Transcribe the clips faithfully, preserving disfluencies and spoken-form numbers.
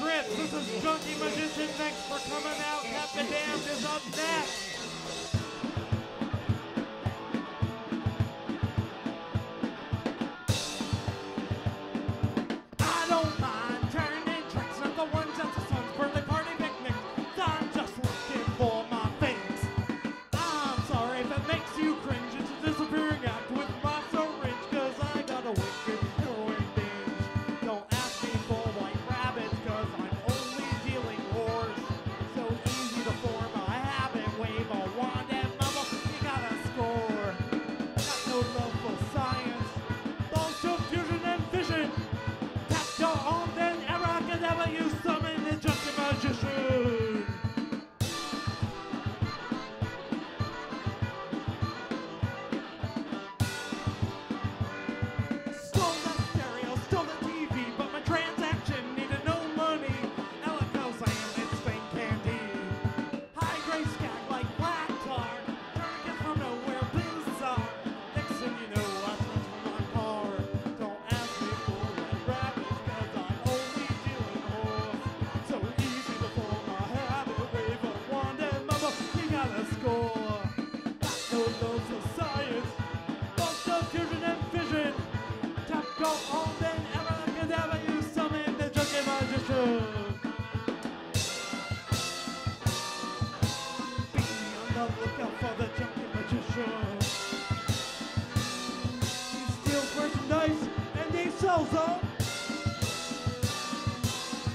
Crypts. This is Junky Magician next for Coming Out. Got the Damned is up next.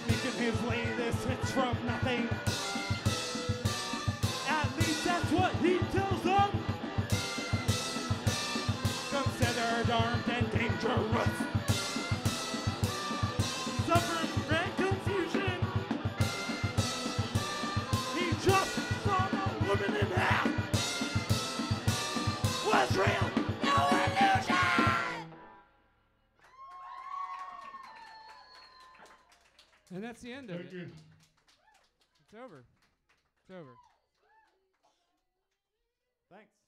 Making his latest hits from nothing. At least that's what he tells them. Considered armed and dangerous. Suffers from confusion. He just saw a woman in half. Was real. And that's the end of Thank it. You. It's over. It's over. Thanks.